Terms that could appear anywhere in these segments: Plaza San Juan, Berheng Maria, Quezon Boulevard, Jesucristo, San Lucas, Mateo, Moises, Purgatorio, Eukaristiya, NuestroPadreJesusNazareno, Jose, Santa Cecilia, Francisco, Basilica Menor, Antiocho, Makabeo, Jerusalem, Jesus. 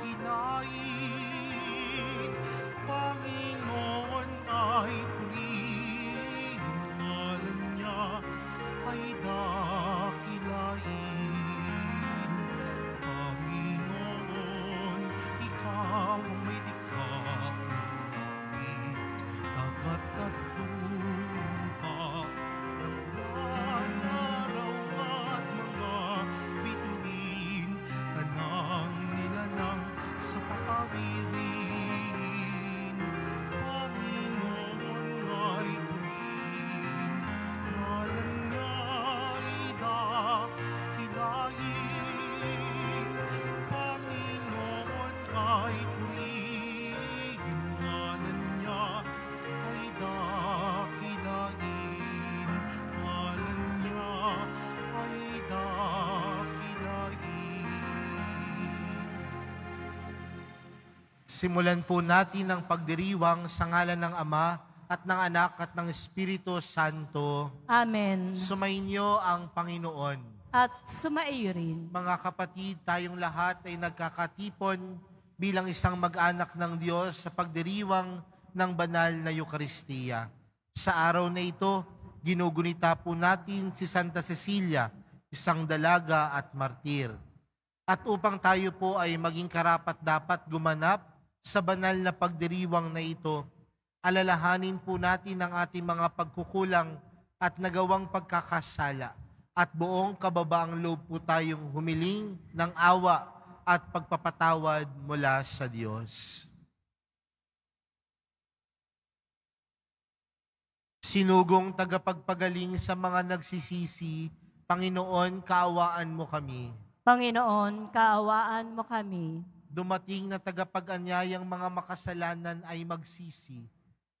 kinain. Panginoon ay pringalan niya ay dakilain. Panginoon, ikaw ang may dikang langit, dagat at lupa, ng buwan, araw at mga bituin, tanang nilalang sa papawirin. Panginoon ay pringalan niya ay dakilain. Panginoon ay pringalan niya ay dakilain. Ngalan niya ay dakilain. Simulan po natin ang pagdiriwang sa ngalan ng Ama at ng Anak at ng Espiritu Santo. Amen. Sumainyo ang Panginoon. At sumaiyo rin. Mga kapatid, tayong lahat ay nagkakatipon bilang isang mag-anak ng Diyos sa pagdiriwang ng banal na Eukaristiya. Sa araw na ito, ginugunita po natin si Santa Cecilia, isang dalaga at martir. At upang tayo po ay maging karapat-dapat gumanap sa banal na pagdiriwang na ito, alalahanin po natin ang ating mga pagkukulang at nagawang pagkakasala. At buong kababaang loob po tayong humiling ng awa at pagpapatawad mula sa Diyos. Sinugong tagapagpagaling sa mga nagsisisi, Panginoon, kaawaan mo kami. Panginoon, kaawaan mo kami. Dumating na tagapag-anyayang mga makasalanan ay magsisi.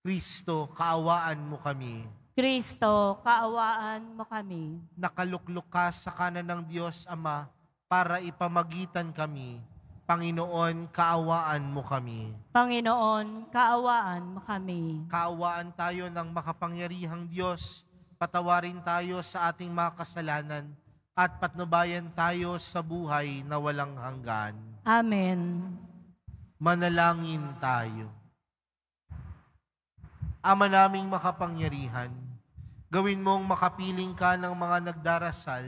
Kristo, kaawaan mo kami. Kristo, kaawaan mo kami. Nakaluklok ka sa kanan ng Diyos Ama para ipamagitan kami. Panginoon, kaawaan mo kami. Panginoon, kaawaan mo kami. Kaawaan tayo ng makapangyarihang Diyos. Patawarin tayo sa ating mga kasalanan at patnubayan tayo sa buhay na walang hanggan. Amen. Manalangin tayo. Ama naming makapangyarihan, gawin mong makapiling ka ng mga nagdarasal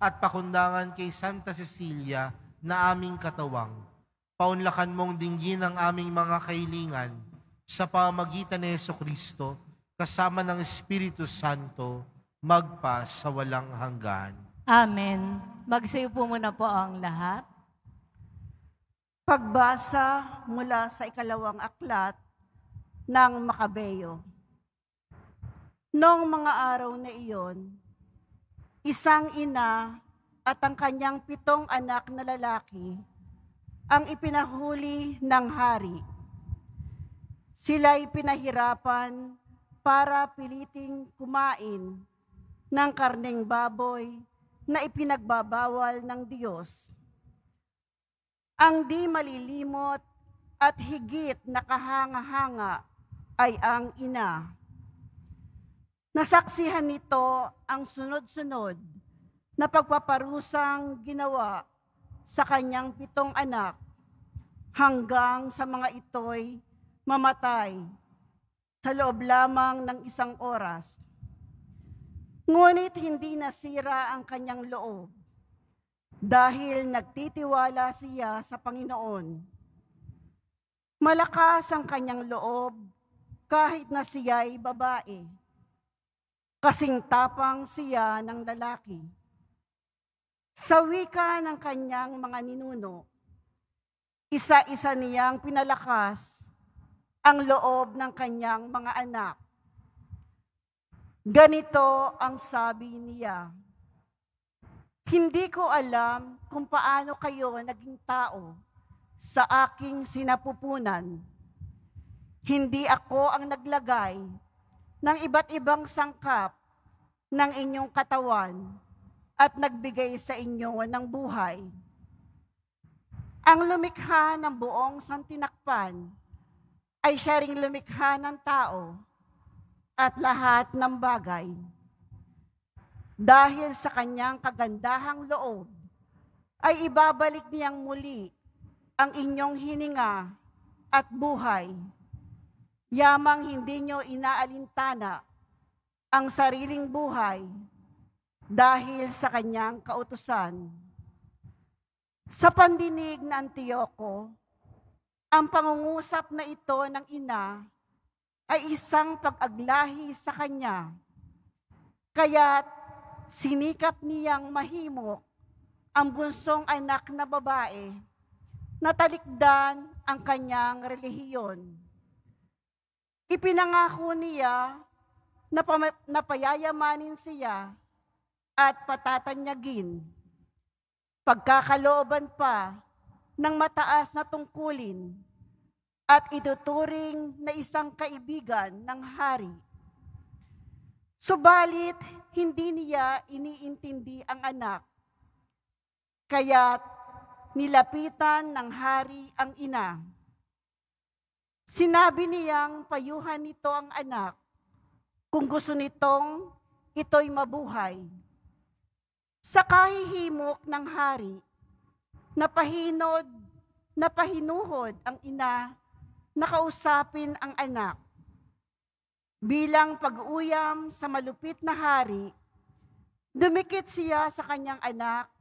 at pakundangan kay Santa Cecilia na aming katawang. Paunlakan mong dinggin ang aming mga kailangan sa pamagitan ni Jesucristo kasama ng Espiritu Santo magpa sa walang hanggan. Amen. Magsayo po muna po ang lahat. Pagbasa mula sa ikalawang aklat ng Makabeo. Noong mga araw na iyon, isang ina at ang kanyang 7 anak na lalaki ang ipinahuli ng hari. Sila'y pinahirapan para piliting kumain ng karneng baboy na ipinagbabawal ng Diyos. Ang di malilimot at higit na kahanga-hanga ay ang ina. Nasaksihan nito ang sunod-sunod na pagpaparusang ginawa sa kanyang 7 anak hanggang sa mga ito'y mamatay sa loob lamang ng 1 oras. Ngunit hindi nasira ang kanyang loob dahil nagtitiwala siya sa Panginoon. Malakas ang kanyang loob kahit na siya'y babae. Kasing tapang siya ng lalaki. Sa wika ng kanyang mga ninuno, isa-isa niyang pinalakas ang loob ng kanyang mga anak. Ganito ang sabi niya, "Hindi ko alam kung paano kayo naging tao sa aking sinapupunan. Hindi ako ang naglagay ng iba't ibang sangkap ng inyong katawan at nagbigay sa inyo ng buhay. Ang lumikha ng buong santinakpan ay siya ring lumikha ng tao at lahat ng bagay. Dahil sa kanyang kagandahang loob ay ibabalik niyang muli ang inyong hininga at buhay, yamang hindi nyo inaalintana ang sariling buhay dahil sa kanyang kautusan. Sa pandinig na Antiocho, ang pangungusap na ito ng ina ay isang pag-aglahi sa kanya, kaya't sinikap niyang mahimok ang bunsong anak na babae na talikdan ang kanyang relihiyon. Ipinangako niya na payayamanin siya at patatanyagin, pagkakalooban pa ng mataas na tungkulin at ituturing na isang kaibigan ng hari. Subalit, hindi niya iniintindi ang anak, kaya't nilapitan ng hari ang ina. Sinabi niyang payuhan nito ang anak kung gusto nitong ito'y mabuhay. Sa kahihimok ng hari, napahinuhod ang ina na kausapin ang anak. Bilang pag-uyam sa malupit na hari, dumikit siya sa kanyang anak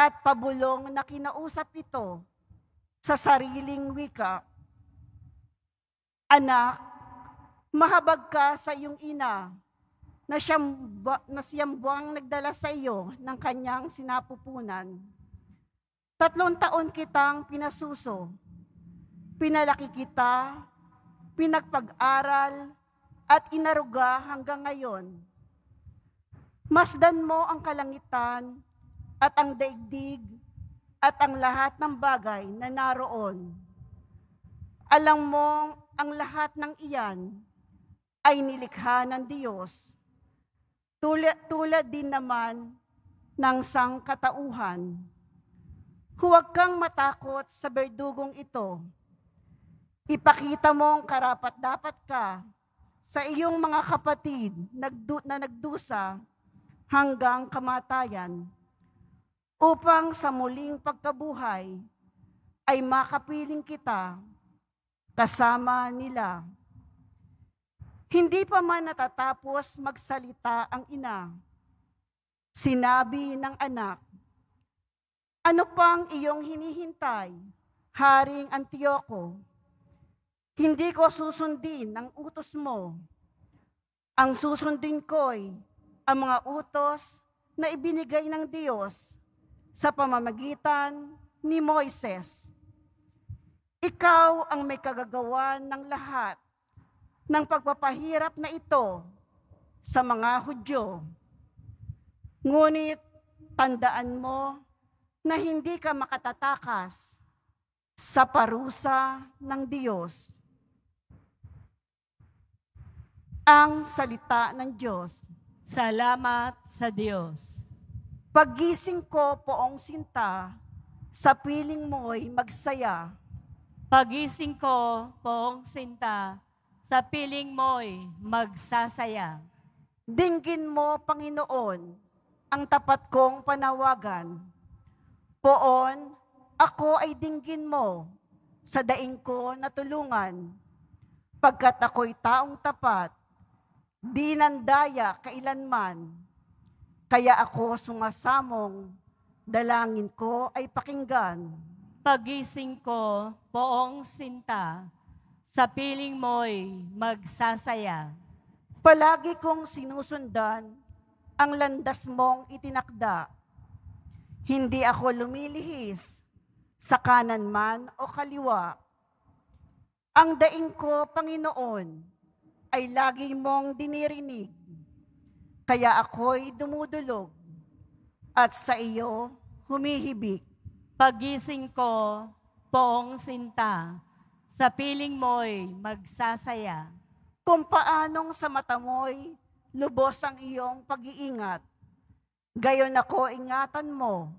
at pabulong na kinausap ito sa sariling wika. Anak, mahabag ka sa iyong ina na siyang buwang nagdala sa iyo ng kanyang sinapupunan. 3 taon kitang pinasuso, pinalaki kita, pinagpag-aral, at inaruga hanggang ngayon. Masdan mo ang kalangitan at ang daigdig at ang lahat ng bagay na naroon. Alam mo ang lahat ng iyan ay nilikha ng Diyos, tulad din naman ng sangkatauhan. Huwag kang matakot sa berdugong ito. Ipakita mong karapat-dapat ka sa iyong mga kapatid na nagdusa hanggang kamatayan, upang sa muling pagkabuhay ay makapiling kita kasama nila. Hindi pa man natatapos magsalita ang ina, sinabi ng anak, ano pang iyong hinihintay, Haring Antiocho? Hindi ko susundin ang utos mo. Ang susundin ko'y ang mga utos na ibinigay ng Diyos sa pamamagitan ni Moises. Ikaw ang may kagagawan ng lahat ng pagpapahirap na ito sa mga Hudyo. Ngunit tandaan mo na hindi ka makatatakas sa parusa ng Diyos. Ang salita ng Diyos. Salamat sa Diyos. Paggising ko, poong sinta, sa piling mo'y magsaya. Paggising ko, poong sinta, sa piling mo'y magsasaya. Dinggin mo, Panginoon, ang tapat kong panawagan. Poon, ako ay dinggin mo sa daing ko na tulungan. Pagkat ako'y taong tapat, di nandaya kailanman, kaya ako sumasamong dalangin ko ay pakinggan. Pagising ko, poong sinta, sa piling mo'y magsasaya. Palagi kong sinusundan ang landas mong itinakda. Hindi ako lumilihis sa kanan man o kaliwa. Ang daing ko, Panginoon, ay lagi mong dinirinig, kaya ako'y dumudulog at sa iyo humihibik. Pagising ko, poong sinta, sa piling mo'y magsasaya. Kung paanong sa mata mo'y lubos ang iyong pag-iingat, gayon ako ingatan mo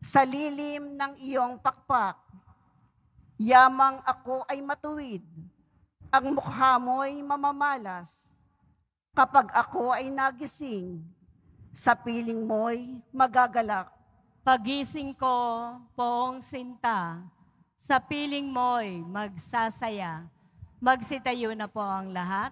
sa lilim ng iyong pakpak. Yamang ako ay matuwid, ang mukha mo'y mamamalas. Kapag ako ay nagising, sa piling mo'y magagalak. Pagising ko, poong sinta, Sa piling mo'y magsasaya. Magsitayo na po ang lahat.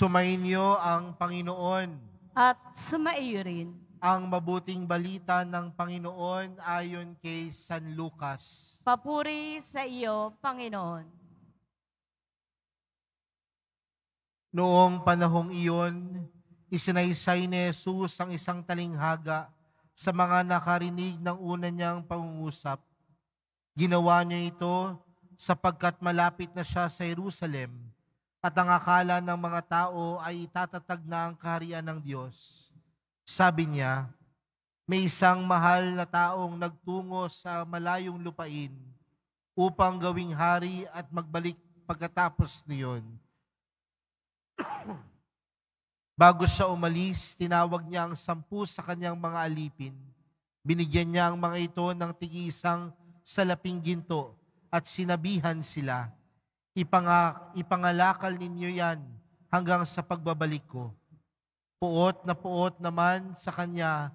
Sumainyo ang Panginoon. At sumaiyo rin. Ang mabuting balita ng Panginoon ayon kay San Lucas. Papuri sa iyo, Panginoon. Noong panahong iyon, isinaysay ni Jesus ang isang talinghaga sa mga nakarinig ng una niyang pangungusap. Ginawa niya ito sapagkat malapit na siya sa Jerusalem. At ang akala ng mga tao ay itatatag na ang kaharian ng Diyos. Sabi niya, may isang mahal na taong nagtungo sa malayong lupain upang gawing hari at magbalik pagkatapos niyon. Bago siya umalis, tinawag niya ang 10 sa kanyang mga alipin. Binigyan niya ang mga ito ng tig-isang salaping ginto at sinabihan sila, ipangalakal ninyo yan hanggang sa pagbabalik ko. Puot naman sa kanya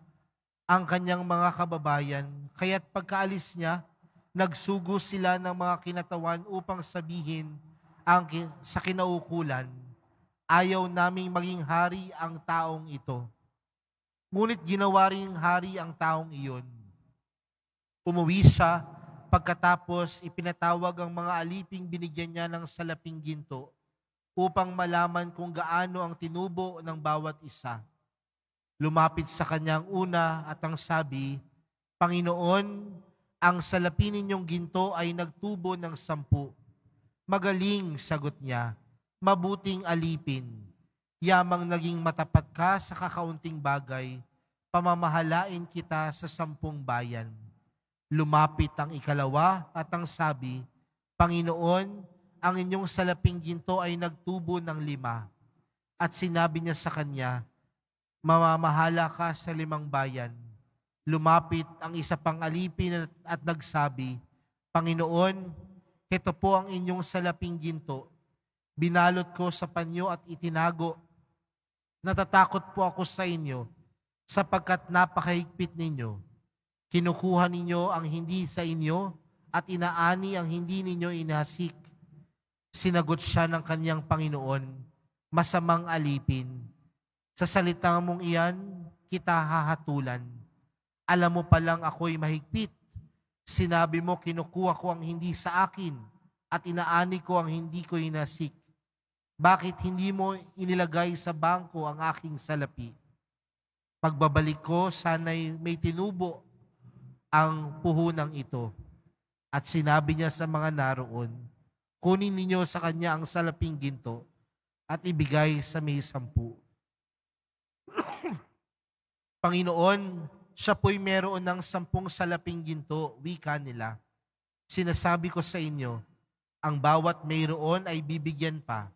ang kanyang mga kababayan, kaya't pagkaalis niya, nagsugo sila ng mga kinatawan upang sabihin sa kinaukulan, ayaw naming maging hari ang taong ito. Ngunit ginawa ring hari ang taong iyon. Umuwi siya. Pagkatapos, ipinatawag ang mga aliping binigyan niya ng salaping ginto upang malaman kung gaano ang tinubo ng bawat isa. Lumapit sa kanya ang una at ang sabi, Panginoon, ang salapin ninyong ginto ay nagtubo ng 10. Magaling, sagot niya, mabuting alipin. Yamang naging matapat ka sa kakaunting bagay, pamamahalain kita sa 10 bayan. Lumapit ang ikalawa at ang sabi, Panginoon, ang inyong salaping ginto ay nagtubo ng 5. At sinabi niya sa kanya, mamamahala ka sa 5 bayan. Lumapit ang isa pang alipin at nagsabi, Panginoon, heto po ang inyong salaping ginto. Binalot ko sa panyo at itinago. Natatakot po ako sa inyo sapagkat napakahigpit ninyo. Kinukuha ninyo ang hindi sa inyo at inaani ang hindi ninyo inasik. Sinagot siya ng kanyang Panginoon, masamang alipin. Sa salitang mong iyan, kita hahatulan. Alam mo palang ako'y mahigpit. Sinabi mo kinukuha ko ang hindi sa akin at inaani ko ang hindi ko inasik. Bakit hindi mo inilagay sa bangko ang aking salapi? Pagbabalik ko, sana'y may tinubo ang puhunang ito. At sinabi niya sa mga naroon, kunin ninyo sa kanya ang salaping ginto at ibigay sa may 10. Panginoon, siya po'y meron ng 10 salaping ginto, wika nila. Sinasabi ko sa inyo, ang bawat mayroon ay bibigyan pa,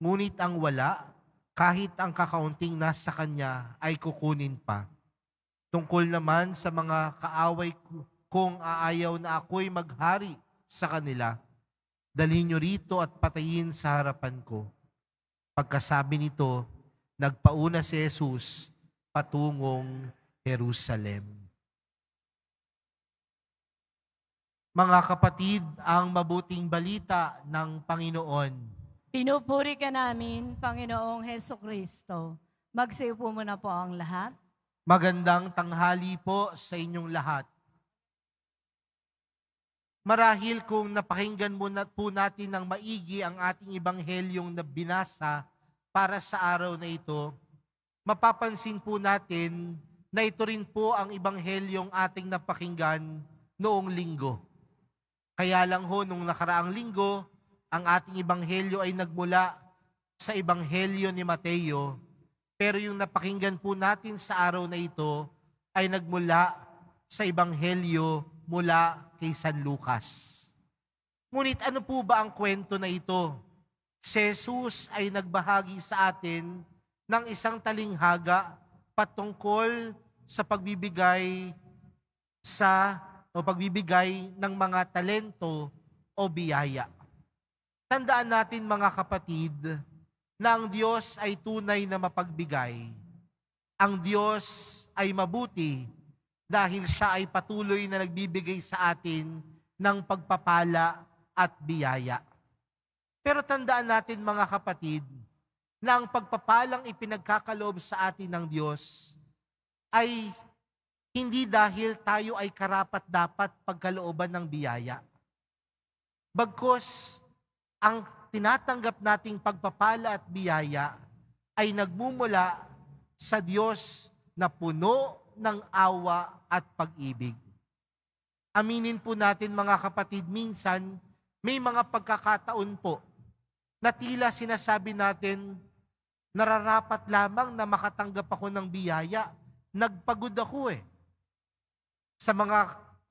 ngunit ang wala, kahit ang kakaunting nasa kanya ay kukunin pa. Tungkol naman sa mga kaaway kung aayaw na ako'y maghari sa kanila, dalhin niyo rito at patayin sa harapan ko. Pagkasabi nito, nagpauna si Jesus patungong Jerusalem. Mga kapatid, ang mabuting balita ng Panginoon. Pinupuri ka namin, Panginoong Heso Kristo. Magsiupo muna po ang lahat. Magandang tanghali po sa inyong lahat. Marahil kung napakinggan muna po natin ng maigi ang ating ebanghelyong na binasa para sa araw na ito, mapapansin po natin na ito rin po ang ebanghelyong ating napakinggan noong linggo. Kaya lang ho, nung nakaraang linggo, ang ating ebanghelyo ay nagmula sa ebanghelyo ni Mateo, pero yung napakinggan po natin sa araw na ito ay nagmula sa ebanghelyo mula kay San Lucas. Ngunit ano po ba ang kwento na ito? Si Jesus ay nagbahagi sa atin ng isang talinghaga patungkol sa pagbibigay ng mga talento o biyaya. Tandaan natin mga kapatid na ang Diyos ay tunay na mapagbigay. Ang Diyos ay mabuti dahil siya ay patuloy na nagbibigay sa atin ng pagpapala at biyaya. Pero tandaan natin mga kapatid na ang pagpapalang ipinagkakaloob sa atin ng Diyos ay hindi dahil tayo ay karapat-dapat pagkalooban ng biyaya. Bagkus, ang tinatanggap nating pagpapala at biyaya ay nagmumula sa Diyos na puno ng awa at pag-ibig. Aminin po natin mga kapatid, minsan may mga pagkakataon po na tila sinasabi natin, nararapat lamang na makatanggap ako ng biyaya, nagpagod ako eh.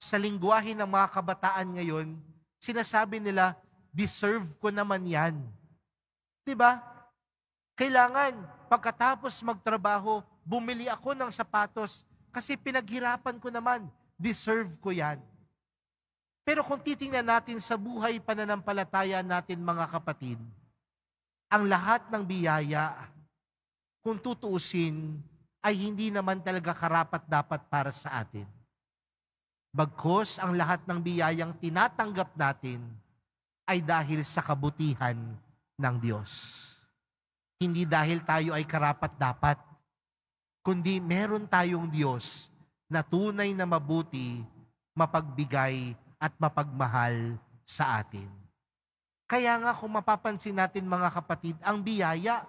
Sa lingwahe ng mga kabataan ngayon, sinasabi nila, deserve ko naman yan. Diba? Kailangan, pagkatapos magtrabaho, bumili ako ng sapatos kasi pinaghirapan ko naman, deserve ko yan. Pero kung titingnan natin sa buhay pananampalataya natin mga kapatid, ang lahat ng biyaya, kung tutuusin, ay hindi naman talaga karapat-dapat para sa atin. Bagkus, ang lahat ng biyayang tinatanggap natin ay dahil sa kabutihan ng Diyos. Hindi dahil tayo ay karapat-dapat, kundi meron tayong Diyos na tunay na mabuti, mapagbigay at mapagmahal sa atin. Kaya nga kung mapapansin natin mga kapatid, ang biyaya,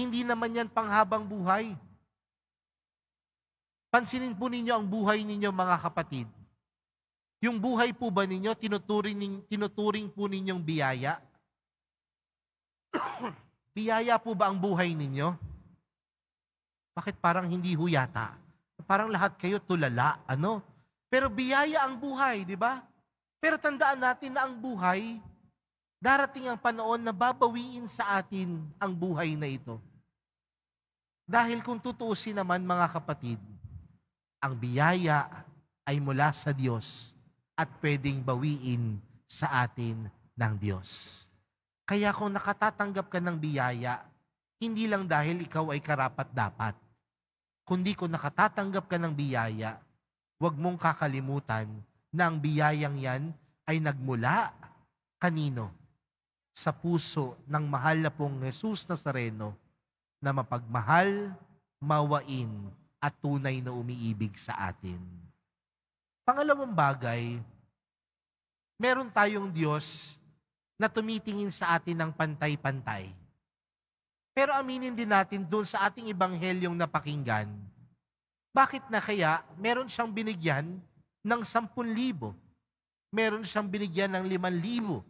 hindi naman yan panghabang buhay. Pansinin po ninyo ang buhay ninyo mga kapatid. Yung buhay po ba ninyo, tinuturing po ninyong biyaya? Biyaya po ba ang buhay ninyo? Bakit parang hindi huyata? Parang lahat kayo tulala, ano? Pero biyaya ang buhay, di ba? Pero tandaan natin na ang buhay, darating ang panahon na babawiin sa atin ang buhay na ito. Dahil kung tutuusin naman mga kapatid, ang biyaya ay mula sa Diyos at pwedeng bawiin sa atin ng Diyos. Kaya kung nakatatanggap ka ng biyaya, hindi lang dahil ikaw ay karapat-dapat, kundi kung nakatatanggap ka ng biyaya, huwag mong kakalimutan na ang biyayang yan ay nagmula kanino? Sa puso ng mahal na pong Jesus Nazareno na mapagmahal, mawain at tunay na umiibig sa atin. Pangalawang bagay, meron tayong Diyos na tumitingin sa atin ng pantay-pantay. Pero aminin din natin doon sa ating ebanghelyong napakinggan, bakit na kaya meron siyang binigyan ng 10,000? Meron siyang binigyan ng 5,000.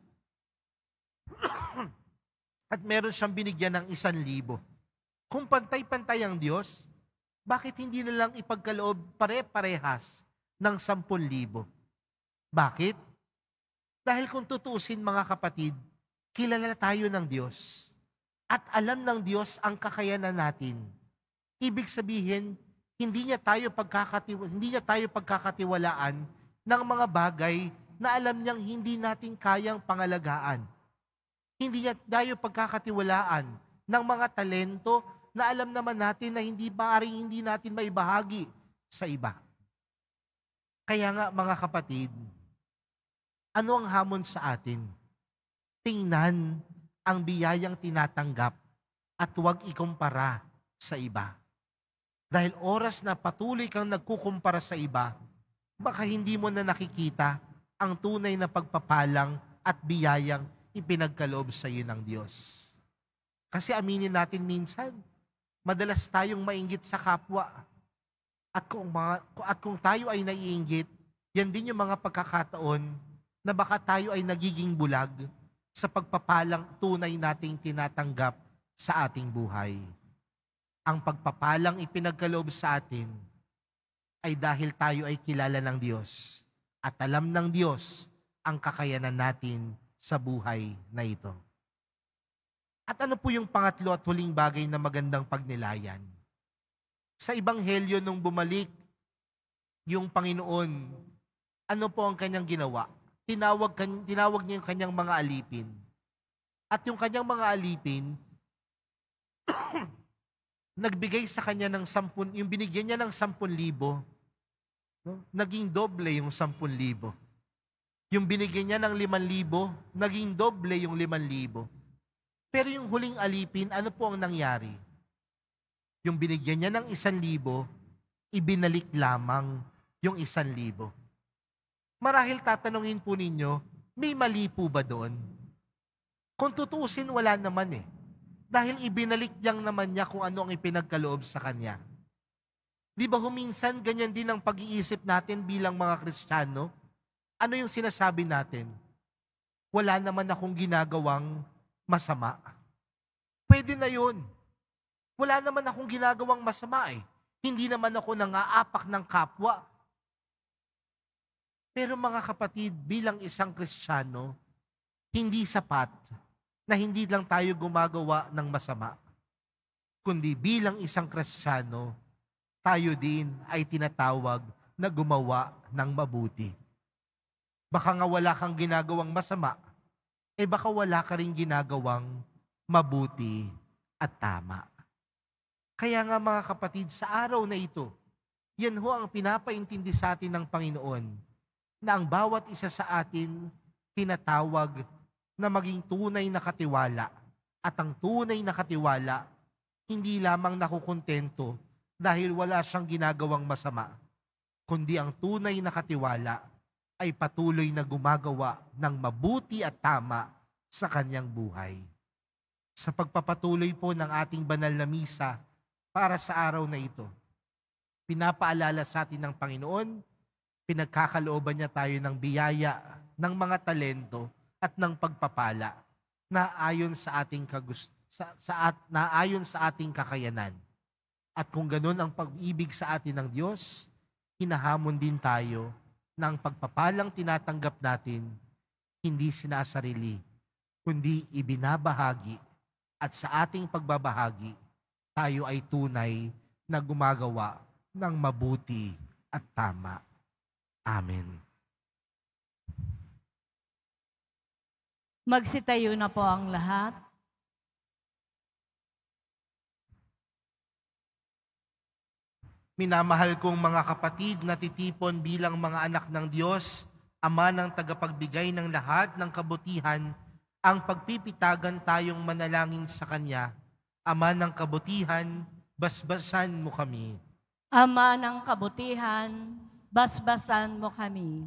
At meron siyang binigyan ng 1,000. Kung pantay-pantay ang Diyos, bakit hindi na lang ipagkaloob pare-parehas ng 10,000. Bakit? Dahil kung tutuusin mga kapatid, kilala tayo ng Diyos at alam ng Diyos ang kakayanan natin. Ibig sabihin, hindi niya tayo pagkakatiwalaan ng mga bagay na alam niyang hindi natin kayang pangalagaan. Hindi niya tayo pagkakatiwalaan ng mga talento na alam naman natin na hindi natin maibahagi sa iba. Kaya nga mga kapatid, Ano ang hamon sa atin? Tingnan ang biyayang tinatanggap at huwag ikumpara sa iba. Dahil oras na patuloy kang nagkukumpara sa iba, baka hindi mo na nakikita ang tunay na pagpapalang at biyayang ipinagkaloob sa iyo ng Diyos. Kasi aminin natin minsan, madalas tayong mainggit sa kapwa. At kung tayo ay naiinggit, yan din yung mga pagkakataon na baka tayo ay nagiging bulag sa pagpapalang tunay nating tinatanggap sa ating buhay. Ang pagpapalang ipinagkaloob sa atin ay dahil tayo ay kilala ng Diyos at alam ng Diyos ang kakayanan natin sa buhay na ito. At ano po yung pangatlo at huling bagay na magandang pagnilayan? Sa Ebanghelyo nung bumalik yung Panginoon, ano po ang kanyang ginawa? Tinawag niya yung kanyang mga alipin. At yung kanyang mga alipin, nagbigay sa kanya ng 10,000, yung binigyan niya ng 10,000, naging doble yung 10,000. Yung binigyan niya ng 5,000, naging doble yung 5,000. Pero yung huling alipin, ano po ang nangyari? Yung binigyan niya ng 1,000, ibinalik lamang yung 1,000. Marahil tatanungin po ninyo, may mali po ba doon? Kung tutuusin, wala naman eh. Dahil ibinalik lang naman niya kung ano ang ipinagkaloob sa kanya. Di ba huminsan ganyan din ang pag-iisip natin bilang mga Kristiyano? Ano yung sinasabi natin? Wala naman akong ginagawang masama. Pwede na yun. Wala naman akong ginagawang masama eh. Hindi naman ako nang-aapak ng kapwa. Pero mga kapatid, bilang isang Kristiyano, hindi sapat na hindi lang tayo gumagawa ng masama. Kundi bilang isang Kristiyano, tayo din ay tinatawag na gumawa ng mabuti. Baka nga wala kang ginagawang masama, baka wala ka rin ginagawang mabuti at tama. Kaya nga mga kapatid, sa araw na ito, yan ho ang pinapaintindi sa atin ng Panginoon na ang bawat isa sa atin tinatawag na maging tunay na katiwala. At ang tunay na katiwala, hindi lamang nakukontento dahil wala siyang ginagawang masama, kundi ang tunay na katiwala ay patuloy na gumagawa ng mabuti at tama sa kanyang buhay. Sa pagpapatuloy po ng ating banal na misa para sa araw na ito, pinapaalala sa atin ng Panginoon, pinagkakalooban niya tayo ng biyaya, ng mga talento at ng pagpapala na ayon sa ating kakayanan. At kung ganun ang pag-ibig sa atin ng Diyos, hinahamon din tayo ng pagpapalang tinatanggap natin, hindi sinasarili, kundi ibinabahagi. At sa ating pagbabahagi, tayo ay tunay na gumagawa ng mabuti at tama. Amen. Magsitayo na po ang lahat. Minamahal kong mga kapatid na titipon bilang mga anak ng Diyos, Ama ng tagapagbigay ng lahat ng kabutihan, ang pagpipitagan tayong manalangin sa Kanya. Ama ng kabutihan, basbasan mo kami. Ama ng kabutihan, basbasan mo kami.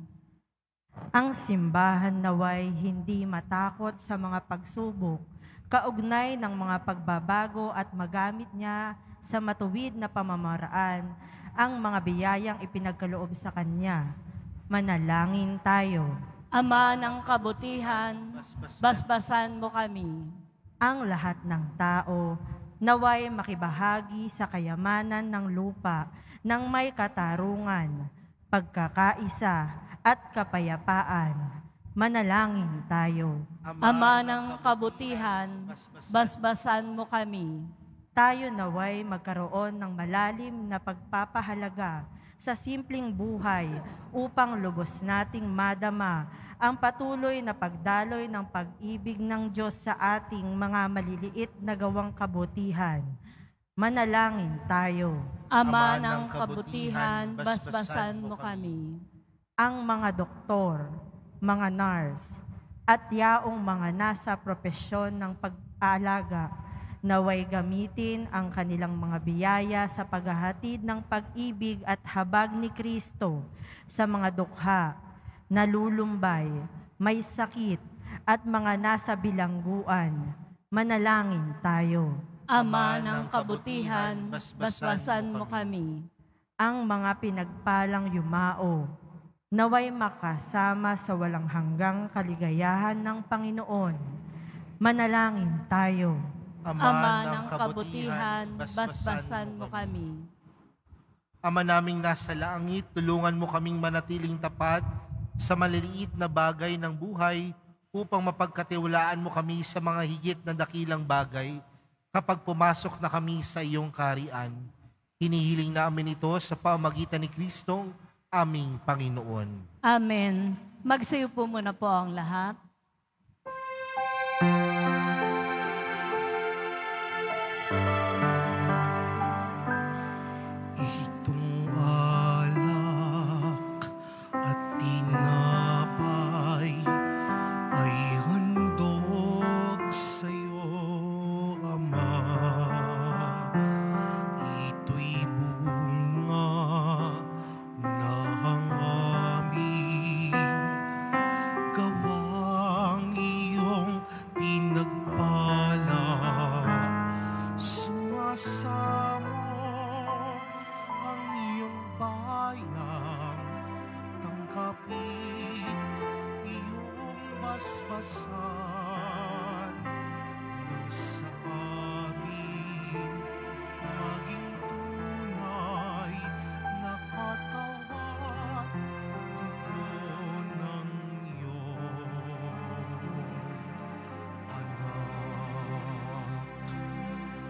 Ang simbahan naway hindi matakot sa mga pagsubok, kaugnay ng mga pagbabago at magamit niya sa matuwid na pamamaraan ang mga biyayang ipinagkaloob sa Kanya. Manalangin tayo. Ama ng kabutihan, basbasan mo kami. Ang lahat ng tao naway makibahagi sa kayamanan ng lupa ng may katarungan, pagkakaisa at kapayapaan. Manalangin tayo. Ama ng kabutihan, basbasan mo kami. Tayo naway magkaroon ng malalim na pagpapahalaga sa simpleng buhay upang lubos nating madama ang patuloy na pagdaloy ng pag-ibig ng Diyos sa ating mga maliliit na gawang kabutihan. Manalangin tayo. Ama ng kabutihan, basbasan mo kami. Ang mga doktor mga nurse, at yaong mga nasa propesyon ng pag-aalaga, naway gamitin ang kanilang mga biyaya sa paghahatid ng pag-ibig at habag ni Kristo sa mga dukha, nalulumbay, may sakit, at mga nasa bilangguan. Manalangin tayo. Ama ng kabutihan, basbasan mo kami. Ang mga pinagpalang yumao, naway makasama sa walang hanggang kaligayahan ng Panginoon. Manalangin tayo. Ama ng kabutihan, basbasan mo kami. Ama naming nasa langit, tulungan mo kaming manatiling tapat sa maliliit na bagay ng buhay upang mapagkatiwalaan mo kami sa mga higit na dakilang bagay kapag pumasok na kami sa iyong kaharian. Hinihiling namin ito sa pamagitan ni Kristo, aming Panginoon. Amen. Magsayo po muna po ang lahat.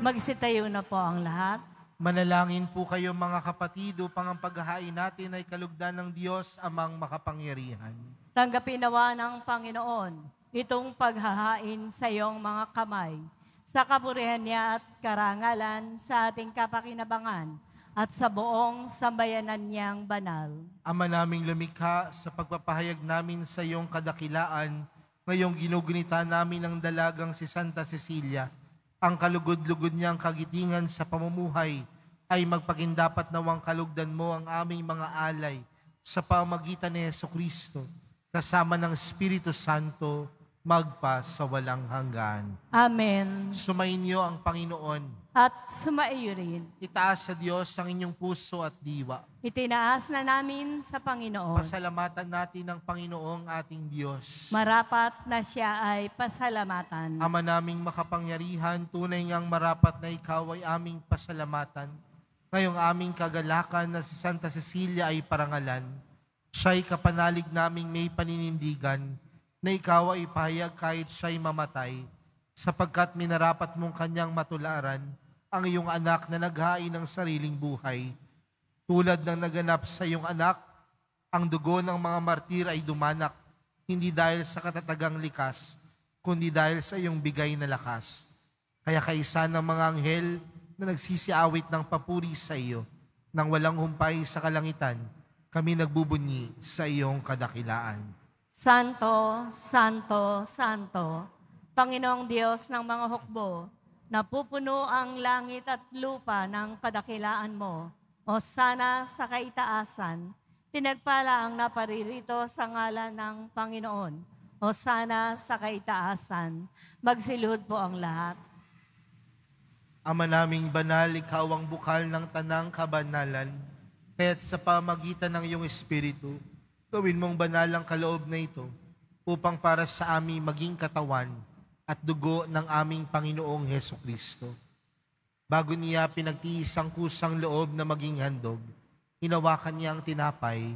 Magsitayo na po ang lahat. Manalangin po kayo mga kapatid upang ang paghahain natin ay kalugdan ng Diyos amang makapangyarihan. Tanggapin nawa ng Panginoon itong paghahain sa iyong mga kamay, sa kaburihan niya at karangalan sa ating kapakinabangan at sa buong sambayanan niyang banal. Ama naming lumikha, sa pagpapahayag namin sa iyong kadakilaan, ngayong ginugunita namin ang dalagang si Santa Cecilia. Ang kalugod-lugod niyang kagitingan sa pamumuhay ay magpagindapat nawang kalugdan mo ang aming mga alay sa pamagitan ni Jesucristo, kasama ng Espiritu Santo, magpa sa walang hanggan. Amen. Sumainyo ang Panginoon. At sumaiyo rin. Itaas sa Diyos ang inyong puso at diwa. Itinaas na namin sa Panginoon. Pasalamatan natin ang Panginoong ating Diyos. Marapat na siya ay pasalamatan. Ama naming makapangyarihan, tunay ngang marapat na ikaw ay aming pasalamatan. Ngayong aming kagalakan na si Santa Cecilia ay parangalan. Siya'y kapanalig naming may paninindigan na ikaw ay pahayag kahit siya'y mamatay, sapagkat minarapat mong kanyang matularan ang iyong anak na naghain ng sariling buhay. Tulad ng naganap sa iyong anak, ang dugo ng mga martir ay dumanak, hindi dahil sa katatagang likas, kundi dahil sa iyong bigay na lakas. Kaya kaisa ng mga anghel na nagsisiawit ng papuri sa iyo, nang walang humpay sa kalangitan, kami nagbubunyi sa iyong kadakilaan. Santo, Santo, Santo, Panginoong Diyos ng mga hukbo, napupuno ang langit at lupa ng kadakilaan mo. O sana sa kaitaasan, pinagpala ang naparirito sa ngalan ng Panginoon. O sana sa kaitaasan, magsilhod po ang lahat. Ama naming banal, ikaw ang bukal ng tanang kabanalan, kaya't sa pamagitan ng iyong Espiritu, gawin mong banal ang kaloob na ito, upang para sa amin maging katawan at dugo ng aming Panginoong Jesucristo. Bago niya pinagtiis ang kusang loob na maging handog, hinawakan niya ang tinapay,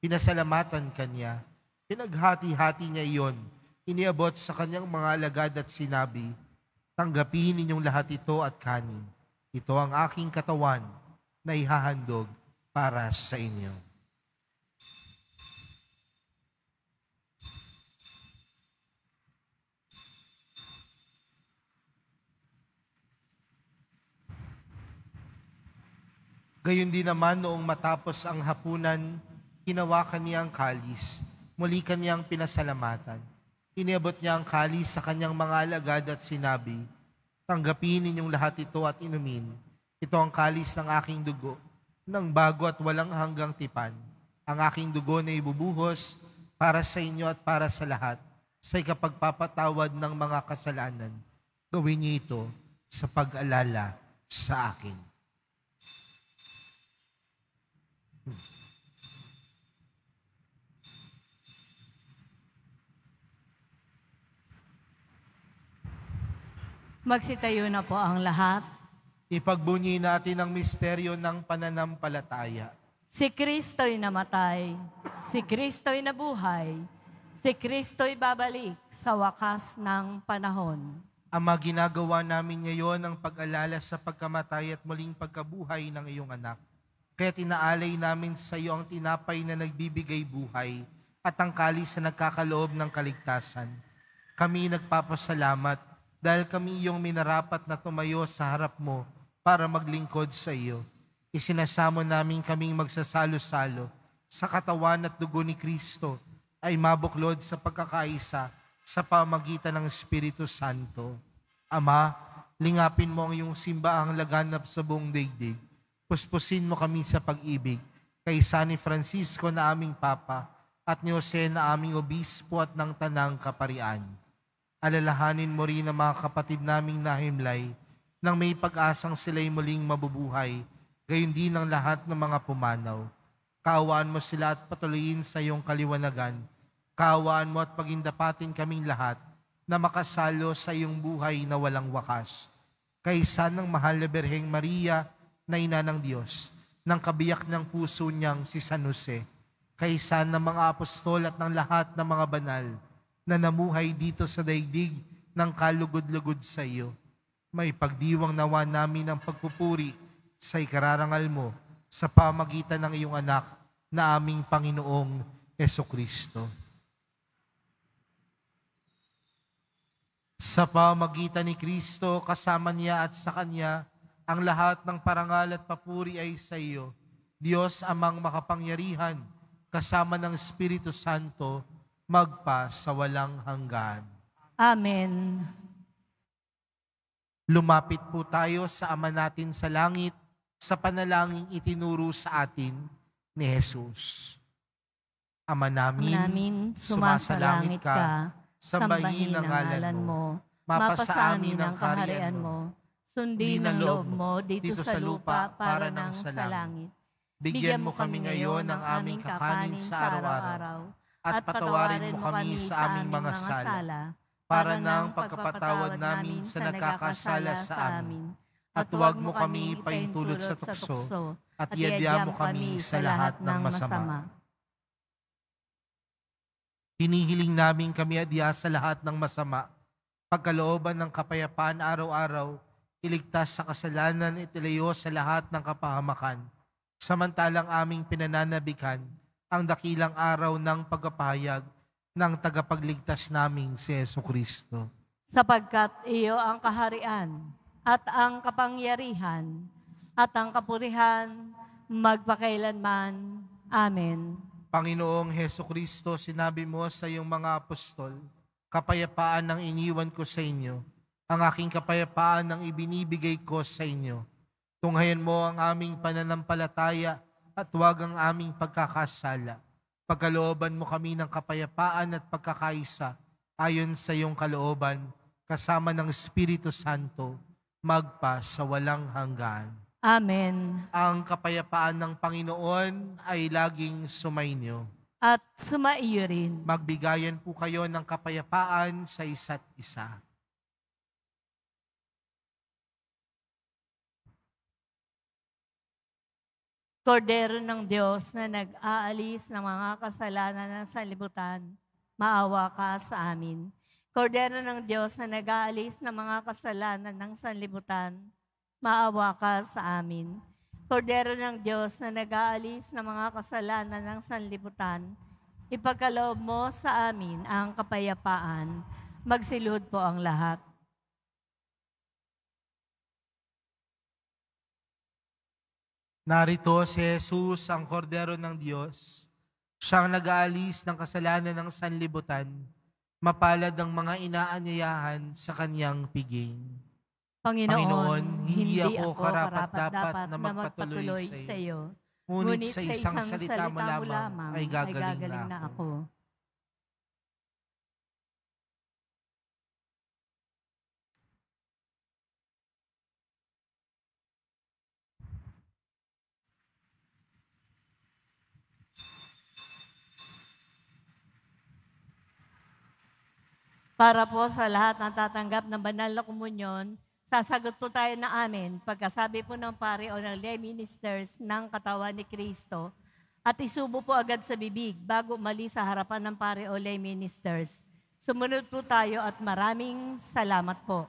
pinasalamatan kanya, pinaghati-hati niya iyon, iniabot sa kanyang mga alagad at sinabi, tanggapin ninyong lahat ito at kanin. Ito ang aking katawan na ihahandog para sa inyo. Gayun din naman noong matapos ang hapunan, hinawakan niya ang kalis, Muli kanyang pinasalamatan. Inabot niya ang kalis sa kanyang mga alagad at sinabi, "Tanggapin ninyong lahat ito at inumin. Ito ang kalis ng aking dugo, ng bago at walang hanggang tipan. Ang aking dugo na ibubuhos para sa inyo at para sa lahat, sa ikapagpapatawad ng mga kasalanan. Gawin niyo ito sa pag-alala sa akin." Magsitayo na po ang lahat. Ipagbunyi natin ang misteryo ng pananampalataya. Si Kristo'y namatay, si Kristo'y nabuhay, si Kristo'y babalik sa wakas ng panahon. Ama, ginagawa namin ngayon ang pag-alala sa pagkamatay at muling pagkabuhay ng iyong anak. Kaya tinaalay namin sa iyo ang tinapay na nagbibigay buhay at ang kalis na nagkakaloob ng kaligtasan. Kami nagpapasalamat dahil kami iyong minarapat na tumayo sa harap mo para maglingkod sa iyo. Isinasamo namin kaming magsasalo-salo sa katawan at dugo ni Kristo ay mabuklod sa pagkakaisa sa pamagitan ng Espiritu Santo. Ama, lingapin mo ang iyong simbaang laganap sa buong daigdig. Puspusin mo kami sa pag-ibig kay San Francisco na aming Papa at ni Jose na aming Obispo at ng Tanang Kaparian. Alalahanin mo rin ang mga kapatid naming nahimlay nang may pag-asang sila'y muling mabubuhay, gayon din ang lahat ng mga pumanaw. Kaawaan mo sila at patuloyin sa iyong kaliwanagan. Kaawaan mo at pagindapatin kaming lahat na makasalo sa iyong buhay na walang wakas. Kaysa ng mahal na Berheng Maria na ina ng Diyos, ng kabiyak ng puso niyang si San Jose. Kaysa ng mga apostol at ng lahat ng mga banal na namuhay dito sa daigdig ng kalugod-lugod sa iyo. May pagdiwang nawa namin ang pagpupuri sa ikararangal mo sa pamagitan ng iyong anak na aming Panginoong Jesucristo. Sa pamagitan ni Kristo, kasama niya at sa kanya, ang lahat ng parangal at papuri ay sa iyo, Diyos Amang makapangyarihan, kasama ng Espiritu Santo, magpa sa walang hanggan. Amen. Lumapit po tayo sa Ama natin sa langit sa panalangin itinuro sa atin ni Jesus. Ama namin sumasalangit ka, sambahin ang ngalan mo, mapasa amin ang kaharian mo, sundin ang loob mo dito sa lupa para nang sa langit. Bigyan mo kami ngayon ng aming kakanin sa araw-araw, at patawarin mo kami sa aming mga sala, para nang pagkapatawad namin sa nagkakasala sa amin. At huwag mo kami paintulot sa tukso, at iadya mo kami sa lahat ng masama. Hinihiling namin kami adya sa lahat ng masama, pagkalooban ng kapayapaan araw-araw, iligtas sa kasalanan at ilayo sa lahat ng kapahamakan, samantalang aming pinananabikan ang dakilang araw ng pagpapahayag ng tagapagligtas naming si Jesucristo. Sapagkat iyo ang kaharian at ang kapangyarihan at ang kapurihan magpakailanman. Amen. Panginoong Jesucristo, sinabi mo sa iyong mga apostol, "Kapayapaan ang iniwan ko sa inyo, ang aking kapayapaan ang ibinibigay ko sa inyo. Tunghayan mo ang aming pananampalataya at huwag ang aming pagkakasala. Pagkalooban mo kami ng kapayapaan at pagkakaisa ayon sa iyong kalooban, kasama ng Espiritu Santo, magpa sa walang hanggan." Amen. Ang kapayapaan ng Panginoon ay laging sumainyo. At sumaiyo rin. Magbigayan po kayo ng kapayapaan sa isa't isa. Kordero ng Diyos na nag-aalis ng mga kasalanan ng sanlibutan, maawa ka sa amin. Kordero ng Diyos na nag-aalis ng mga kasalanan ng sanlibutan, maawa ka sa amin. Kordero ng Diyos na nag-aalis ng mga kasalanan ng sanlibutan, ipagkaloob mo sa amin ang kapayapaan. Magsilod po ang lahat. Narito si Jesus, ang Kordero ng Diyos, Siyang nag-aalis ng kasalanan ng sanlibutan, mapalad ang mga inaanyayahan sa kanyang piging. Panginoon, hindi ako karapat-dapat na magpatuloy sa iyo. Ngunit sa isang salita mo lamang ay gagaling na ako. Para po sa lahat ng tatanggap ng banal na komunyon, sasagot po tayo na amin pagkasabi po ng pari o ng lay ministers ng katawan ni Kristo at isubo po agad sa bibig bago mali sa harapan ng pari o lay ministers. Sumunod po tayo at maraming salamat po.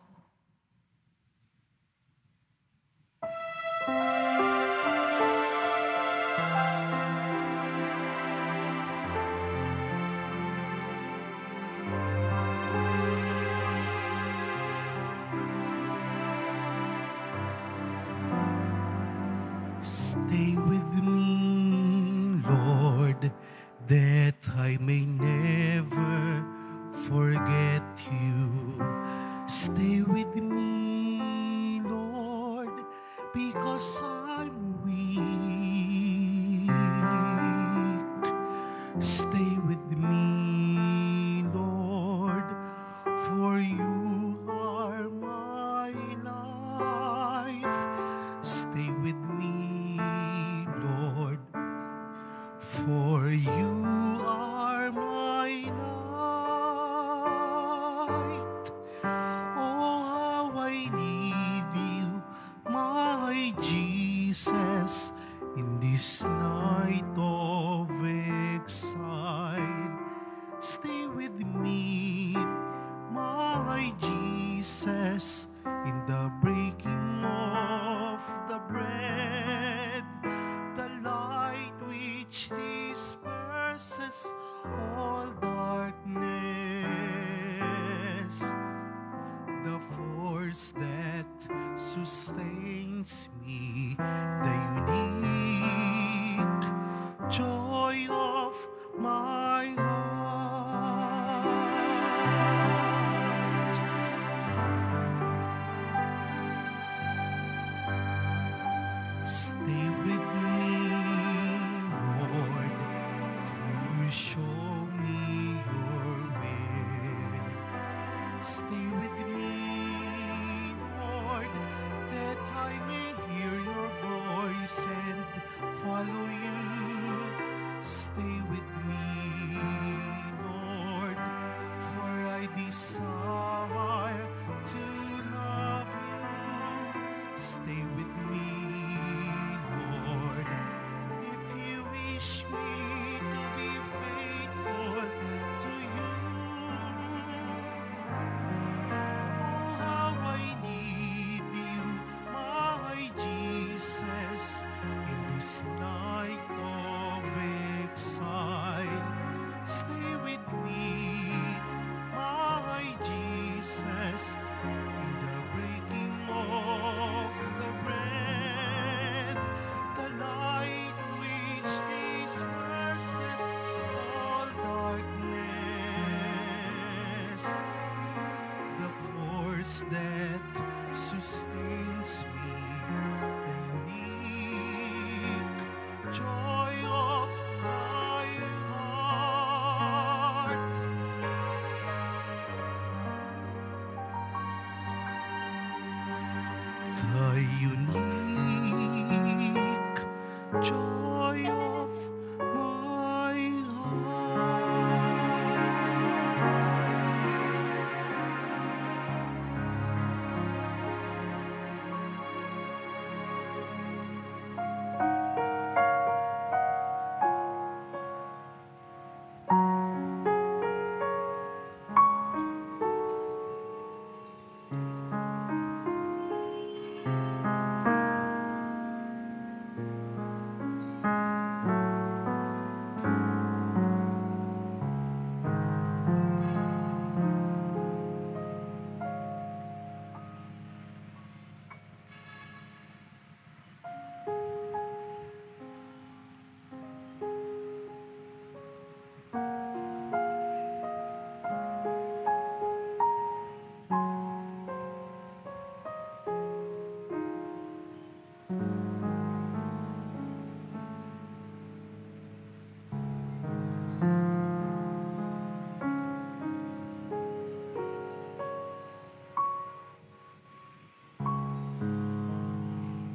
Stay with me, Lord, that I may never forget you. Stay with me, Lord, because I'm weak. Stay with me, Lord, for you are my life. Stay with me, for you are my light. Oh, how I need you, my Jesus, in this night of exile. Stay with me, my Jesus, in the breaking of the bread, the light which disperses all darkness, the force that sustains me, the unique joy of my heart. Stay with me, show me your way. Stay with me, Lord, that I may hear your voice and follow you. Stay with me, Lord, for I desire to love you. Stay with me, Lord, if you wish me faithful to you. Oh, how I need you, my Jesus, in this night of exile. Stay with me, my Jesus, in the breaking of the bread, the light which disperses all darkness, the force that sustains me, the unique joy of my heart. The unique joy of my heart.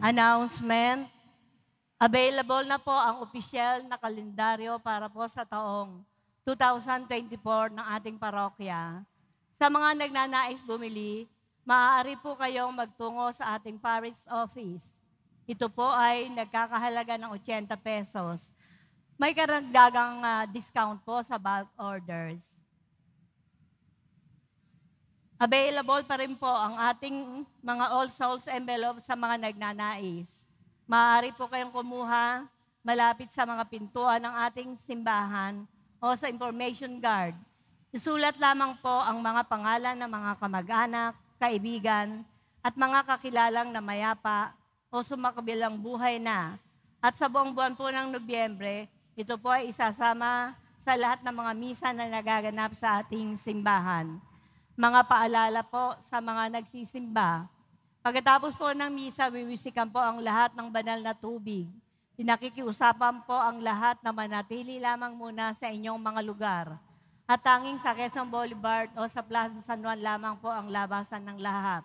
Announcement. Available na po ang opisyal na kalendaryo para po sa taong 2024 ng ating parokya. Sa mga nagnanais bumili, maaari po kayong magtungo sa ating parish office. Ito po ay nagkakahalaga ng 80 pesos. May karagdagang discount po sa bulk orders. Available pa rin po ang ating mga All Souls envelope sa mga nagnanais. Maaari po kayong kumuha malapit sa mga pintuan ng ating simbahan o sa information guard. Isulat lamang po ang mga pangalan ng mga kamag-anak, kaibigan, at mga kakilalang na mayapa o sumakabilang buhay na. At sa buong buwan po ng Nobyembre, ito po ay isasama sa lahat ng mga misa na nagaganap sa ating simbahan. Mga paalala po sa mga nagsisimba. Pagkatapos po ng misa, wiwisikan po ang lahat ng banal na tubig. Pinakikiusapan po ang lahat na manatili lamang muna sa inyong mga lugar. At tanging sa Quezon Boulevard o sa Plaza San Juan lamang po ang labasan ng lahat.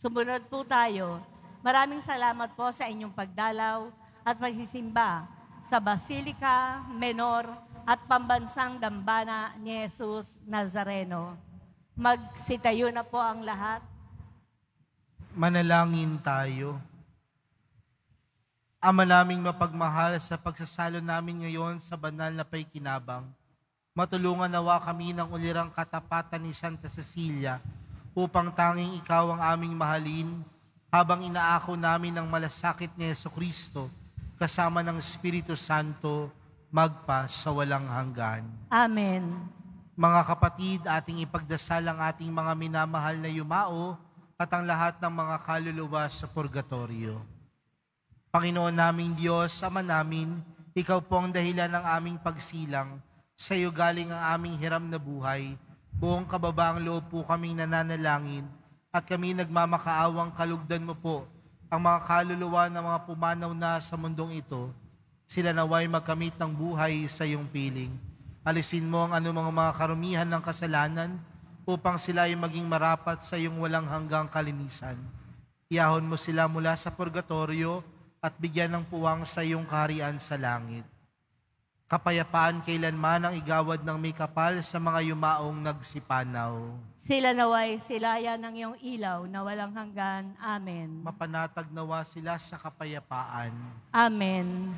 Sumunod po tayo. Maraming salamat po sa inyong pagdalaw at pagsisimba sa Basilica Menor at Pambansang Dambana ni Jesus Nazareno. Magsitayo na po ang lahat. Manalangin tayo. Ama naming mapagmahal, sa pagsasalo namin ngayon sa banal na paikinabang, matulungan nawa kami ng ulirang katapatan ni Santa Cecilia upang tanging ikaw ang aming mahalin habang inaako namin ang malasakit ni Jesucristo kasama ng Espiritu Santo magpa sa walang hanggan. Amen. Mga kapatid, ating ipagdasal ang ating mga minamahal na yumao at ang lahat ng mga kaluluwa sa purgatorio. Panginoon naming Diyos, Ama namin, Ikaw po ang dahilan ng aming pagsilang, sa iyo galing ang aming hiram na buhay, buong kababaang loob po kaming nananalangin, at kami nagmamakaawang kalugdan mo po ang mga kaluluwa na mga pumanaw na sa mundong ito, sila naway magkamit ng buhay sa iyong piling. Alisin mo ang anumang mga karumihan ng kasalanan upang sila ay maging marapat sa iyong walang hanggang kalinisan. Iyahon mo sila mula sa purgatorio at bigyan ng puwang sa iyong kaharian sa langit. Kapayapaan kailanman ang igawad ng may kapal sa mga yumaong nagsipanaw. Sila naway silaya ng iyong ilaw na walang hanggan. Amen. Mapanatag nawa sila sa kapayapaan. Amen.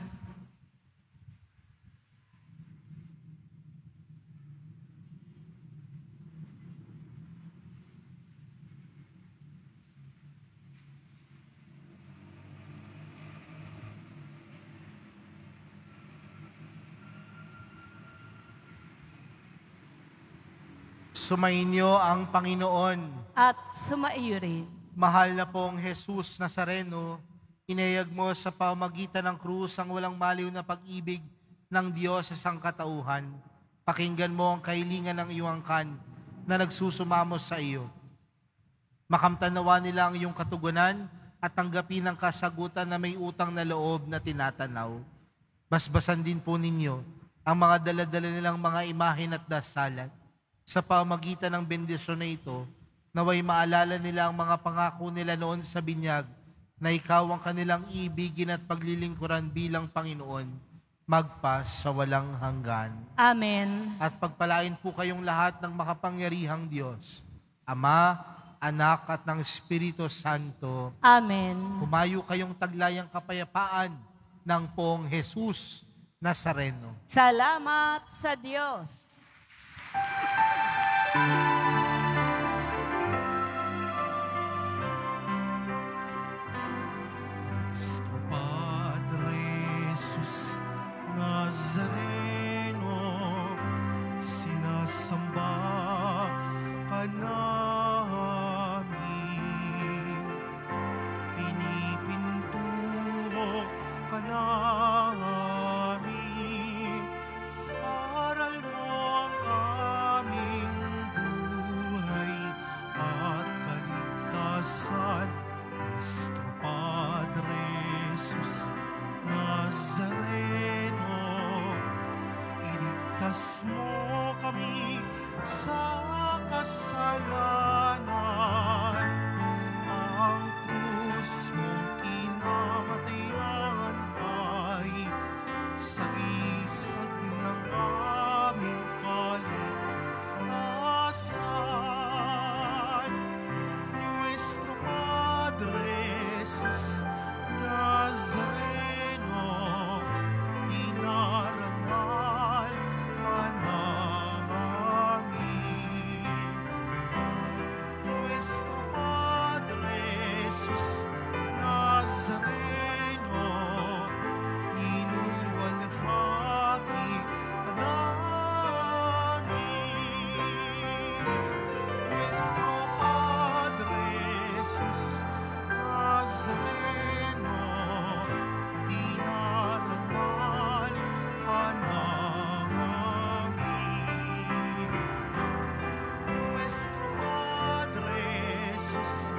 Sumainyo ang Panginoon. At sumaiyo rin. Mahal na pong Jesus Nazareno, inayag mo sa pamagitan ng krus ang walang maliw na pag-ibig ng Diyos sa sangkatauhan. Pakinggan mo ang kahilingan ng iyong angkan na nagsusumamo sa iyo. Makamtanawa nila ang iyong katugunan at tanggapin ang kasagutan na may utang na loob na tinatanaw. Basbasan din po ninyo ang mga daladala nilang mga imahin at dasalan. Sa pamagitan ng bendisyon na ito, naway maalala nila ang mga pangako nila noon sa binyag na ikaw ang kanilang ibigin at paglilingkuran bilang Panginoon, magpas sa walang hanggan. Amen. At pagpalain po kayong lahat ng makapangyarihang Diyos, Ama, Anak at ng Espiritu Santo. Amen. Humayo kayong taglayang kapayapaan ng poong Jesus Nazareno. Salamat sa Diyos. Nuestro Padre Jesús Nazareno, sinasamba ka namin, pinipintumo ka namin, aral mo ang aming buhay at kaligtasan, Nuestro Padre Jesus Nazareno, iligtas mo kami sa kasalanan, ang krus mong kinang Jesus Nazareno, inarangal ka namin. Nuestro Padre Jesus Nazareno, inuwalhati ka namin. Nuestro Padre Jesus Nazareno, inarangal ka namin. Nuestro Padre Jesus